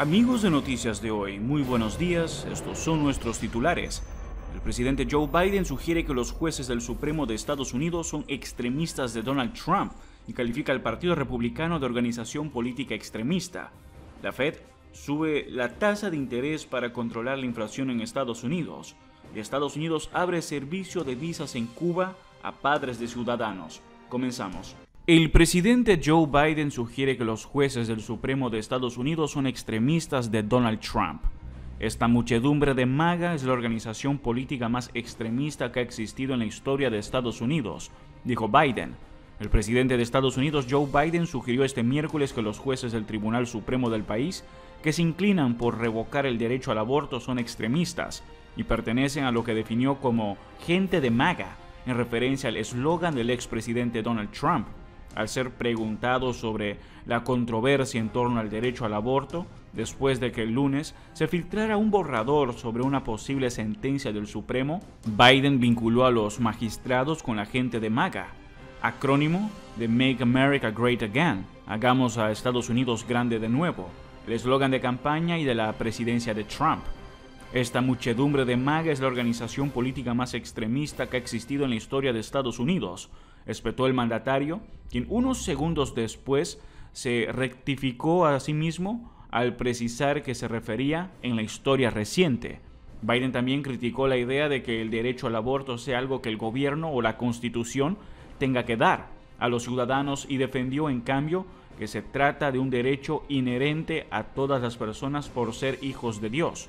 Amigos de Noticias de Hoy, muy buenos días, estos son nuestros titulares. El presidente Joe Biden sugiere que los jueces del Supremo de Estados Unidos son extremistas de Donald Trump y califica al Partido Republicano de organización política extremista. La Fed sube la tasa de interés para controlar la inflación en Estados Unidos. Y Estados Unidos abre servicio de visas en Cuba a padres de ciudadanos. Comenzamos. El presidente Joe Biden sugiere que los jueces del Supremo de Estados Unidos son extremistas de Donald Trump. Esta muchedumbre de MAGA es la organización política más extremista que ha existido en la historia de Estados Unidos, dijo Biden. El presidente de Estados Unidos, Joe Biden, sugirió este miércoles que los jueces del Tribunal Supremo del país que se inclinan por revocar el derecho al aborto son extremistas y pertenecen a lo que definió como gente de MAGA, en referencia al eslogan del expresidente Donald Trump. Al ser preguntado sobre la controversia en torno al derecho al aborto, después de que el lunes se filtrara un borrador sobre una posible sentencia del Supremo, Biden vinculó a los magistrados con la gente de MAGA, acrónimo de Make America Great Again, hagamos a Estados Unidos grande de nuevo, el eslogan de campaña y de la presidencia de Trump. Esta muchedumbre de MAGA es la organización política más extremista que ha existido en la historia de Estados Unidos, espetó el mandatario, quien unos segundos después se rectificó a sí mismo al precisar que se refería en la historia reciente. Biden también criticó la idea de que el derecho al aborto sea algo que el gobierno o la Constitución tenga que dar a los ciudadanos y defendió en cambio que se trata de un derecho inherente a todas las personas por ser hijos de Dios.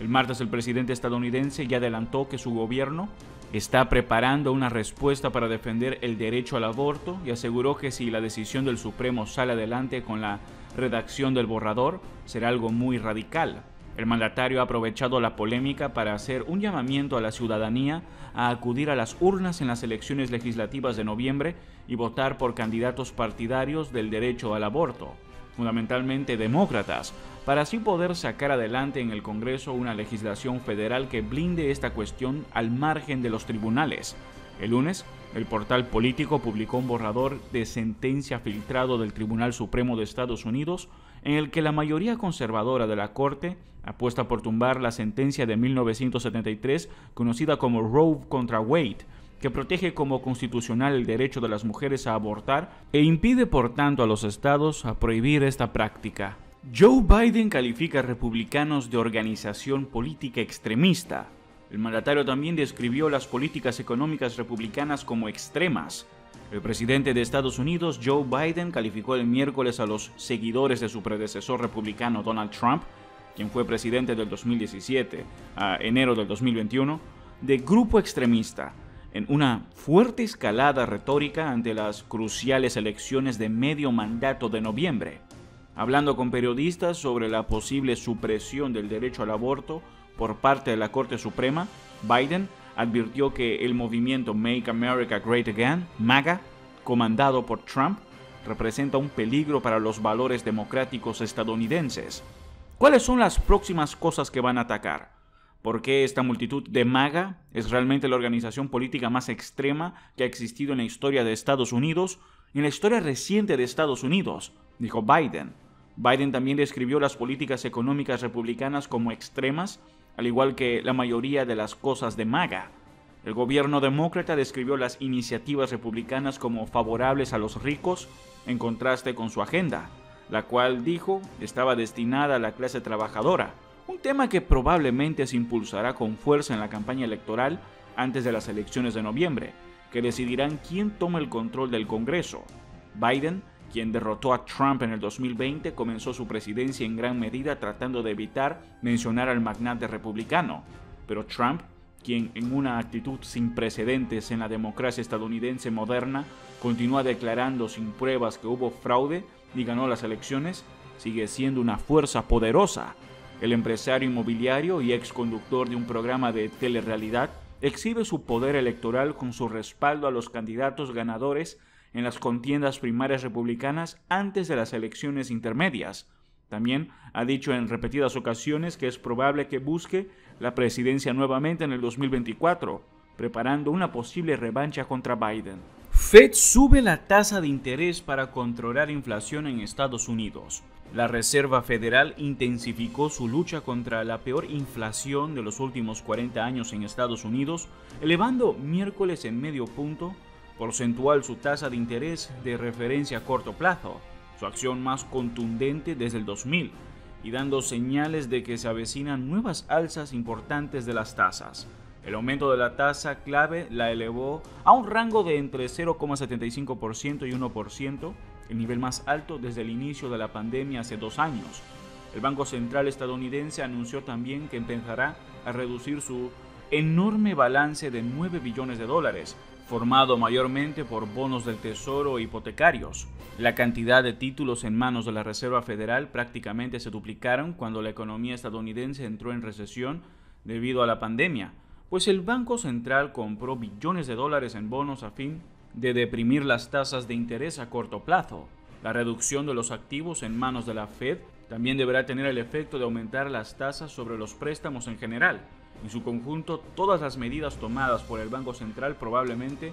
El martes el presidente estadounidense ya adelantó que su gobierno está preparando una respuesta para defender el derecho al aborto y aseguró que si la decisión del Supremo sale adelante con la redacción del borrador, será algo muy radical. El mandatario ha aprovechado la polémica para hacer un llamamiento a la ciudadanía a acudir a las urnas en las elecciones legislativas de noviembre y votar por candidatos partidarios del derecho al aborto, fundamentalmente demócratas, para así poder sacar adelante en el Congreso una legislación federal que blinde esta cuestión al margen de los tribunales. El lunes, el portal político publicó un borrador de sentencia filtrado del Tribunal Supremo de Estados Unidos en el que la mayoría conservadora de la Corte apuesta por tumbar la sentencia de 1973 conocida como Roe contra Wade, que protege como constitucional el derecho de las mujeres a abortar e impide por tanto a los estados a prohibir esta práctica. Joe Biden califica a republicanos de organización política extremista. El mandatario también describió las políticas económicas republicanas como extremas. El presidente de Estados Unidos, Joe Biden, calificó el miércoles a los seguidores de su predecesor republicano Donald Trump, quien fue presidente del 2017 a enero del 2021, de grupo extremista, en una fuerte escalada retórica ante las cruciales elecciones de medio mandato de noviembre. Hablando con periodistas sobre la posible supresión del derecho al aborto por parte de la Corte Suprema, Biden advirtió que el movimiento Make America Great Again, MAGA, comandado por Trump, representa un peligro para los valores democráticos estadounidenses. ¿Cuáles son las próximas cosas que van a atacar? ¿Por qué esta multitud de MAGA es realmente la organización política más extrema que ha existido en la historia de Estados Unidos, en la historia reciente de Estados Unidos?, dijo Biden. Biden también describió las políticas económicas republicanas como extremas, al igual que la mayoría de las cosas de MAGA. El gobierno demócrata describió las iniciativas republicanas como favorables a los ricos, en contraste con su agenda, la cual, dijo, estaba destinada a la clase trabajadora. Un tema que probablemente se impulsará con fuerza en la campaña electoral antes de las elecciones de noviembre, que decidirán quién toma el control del Congreso. Biden, quien derrotó a Trump en el 2020, comenzó su presidencia en gran medida tratando de evitar mencionar al magnate republicano, pero Trump, quien en una actitud sin precedentes en la democracia estadounidense moderna continúa declarando sin pruebas que hubo fraude y ganó las elecciones, sigue siendo una fuerza poderosa. El empresario inmobiliario y ex conductor de un programa de telerrealidad exhibe su poder electoral con su respaldo a los candidatos ganadores en las contiendas primarias republicanas antes de las elecciones intermedias. También ha dicho en repetidas ocasiones que es probable que busque la presidencia nuevamente en el 2024, preparando una posible revancha contra Biden. Fed sube la tasa de interés para controlar inflación en Estados Unidos. La Reserva Federal intensificó su lucha contra la peor inflación de los últimos 40 años en Estados Unidos, elevando miércoles en medio punto porcentual su tasa de interés de referencia a corto plazo, su acción más contundente desde el 2000, y dando señales de que se avecinan nuevas alzas importantes de las tasas. El aumento de la tasa clave la elevó a un rango de entre 0,75% y 1%, el nivel más alto desde el inicio de la pandemia hace 2 años. El Banco Central estadounidense anunció también que empezará a reducir su enorme balance de $9 billones, formado mayormente por bonos del tesoro e hipotecarios. La cantidad de títulos en manos de la Reserva Federal prácticamente se duplicaron cuando la economía estadounidense entró en recesión debido a la pandemia, pues el Banco Central compró billones de dólares en bonos a fin de deprimir las tasas de interés a corto plazo. La reducción de los activos en manos de la Fed también deberá tener el efecto de aumentar las tasas sobre los préstamos en general. En su conjunto, todas las medidas tomadas por el Banco Central probablemente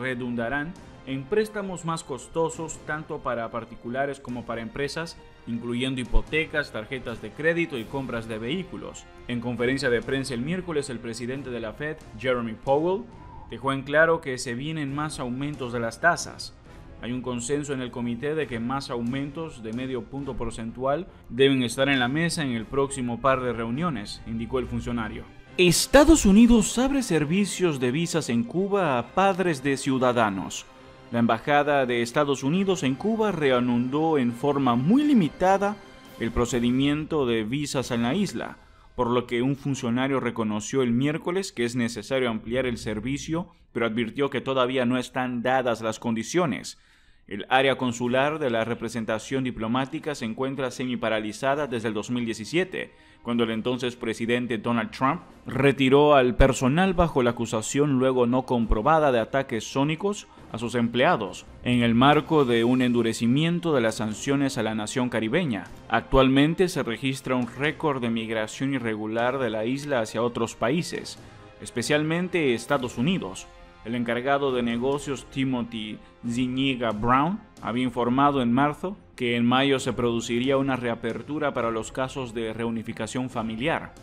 redundarán en préstamos más costosos tanto para particulares como para empresas, incluyendo hipotecas, tarjetas de crédito y compras de vehículos. En conferencia de prensa el miércoles, el presidente de la Fed, Jerome Powell, dejó en claro que se vienen más aumentos de las tasas. Hay un consenso en el comité de que más aumentos de medio punto porcentual deben estar en la mesa en el próximo par de reuniones, indicó el funcionario. Estados Unidos abre servicios de visas en Cuba a padres de ciudadanos. La Embajada de Estados Unidos en Cuba reanudó en forma muy limitada el procedimiento de visas en la isla, por lo que un funcionario reconoció el miércoles que es necesario ampliar el servicio, pero advirtió que todavía no están dadas las condiciones. El área consular de la representación diplomática se encuentra semiparalizada desde el 2017, cuando el entonces presidente Donald Trump retiró al personal bajo la acusación luego no comprobada de ataques sónicos a sus empleados, en el marco de un endurecimiento de las sanciones a la nación caribeña. Actualmente se registra un récord de migración irregular de la isla hacia otros países, especialmente Estados Unidos. El encargado de negocios Timothy Ziniga Brown había informado en marzo que en mayo se produciría una reapertura para los casos de reunificación familiar.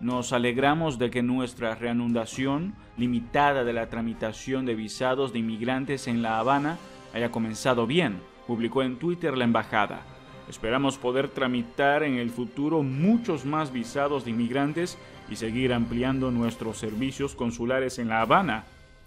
Nos alegramos de que nuestra reanudación limitada de la tramitación de visados de inmigrantes en La Habana haya comenzado bien, publicó en Twitter la embajada. Esperamos poder tramitar en el futuro muchos más visados de inmigrantes y seguir ampliando nuestros servicios consulares en La Habana.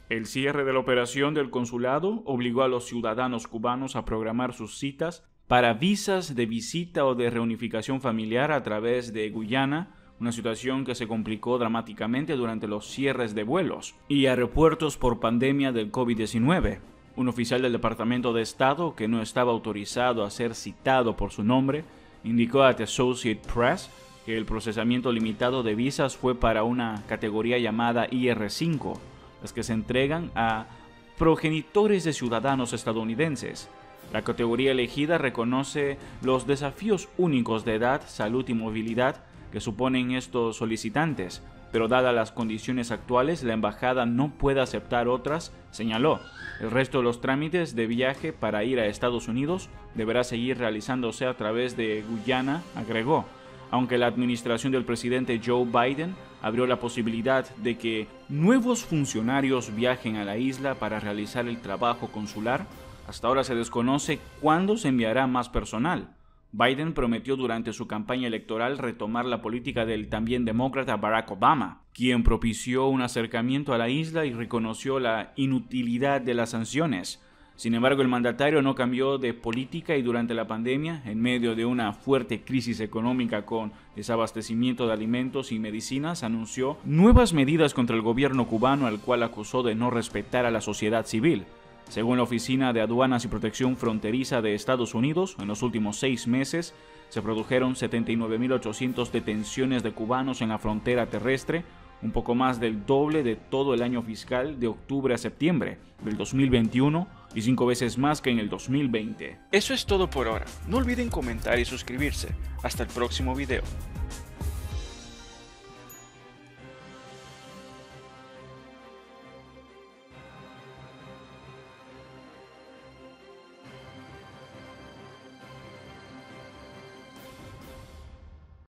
El cierre de la operación del consulado obligó a los ciudadanos cubanos a programar sus citas para visas de visita o de reunificación familiar a través de Guyana, una situación que se complicó dramáticamente durante los cierres de vuelos y aeropuertos por pandemia del COVID-19. Un oficial del Departamento de Estado, que no estaba autorizado a ser citado por su nombre, indicó a The Associated Press que el procesamiento limitado de visas fue para una categoría llamada IR-5. Las que se entregan a progenitores de ciudadanos estadounidenses. La categoría elegida reconoce los desafíos únicos de edad, salud y movilidad que suponen estos solicitantes, pero dadas las condiciones actuales, la embajada no puede aceptar otras, señaló. El resto de los trámites de viaje para ir a Estados Unidos deberá seguir realizándose a través de Guyana, agregó. Aunque la administración del presidente Joe Biden abrió la posibilidad de que nuevos funcionarios viajen a la isla para realizar el trabajo consular, hasta ahora se desconoce cuándo se enviará más personal. Biden prometió durante su campaña electoral retomar la política del también demócrata Barack Obama, quien propició un acercamiento a la isla y reconoció la inutilidad de las sanciones. Sin embargo, el mandatario no cambió de política y durante la pandemia, en medio de una fuerte crisis económica con desabastecimiento de alimentos y medicinas, anunció nuevas medidas contra el gobierno cubano, al cual acusó de no respetar a la sociedad civil. Según la Oficina de Aduanas y Protección Fronteriza de Estados Unidos, en los últimos 6 meses se produjeron 79.800 detenciones de cubanos en la frontera terrestre, un poco más del doble de todo el año fiscal de octubre a septiembre del 2021 y 5 veces más que en el 2020. Eso es todo por ahora. No olviden comentar y suscribirse. Hasta el próximo video.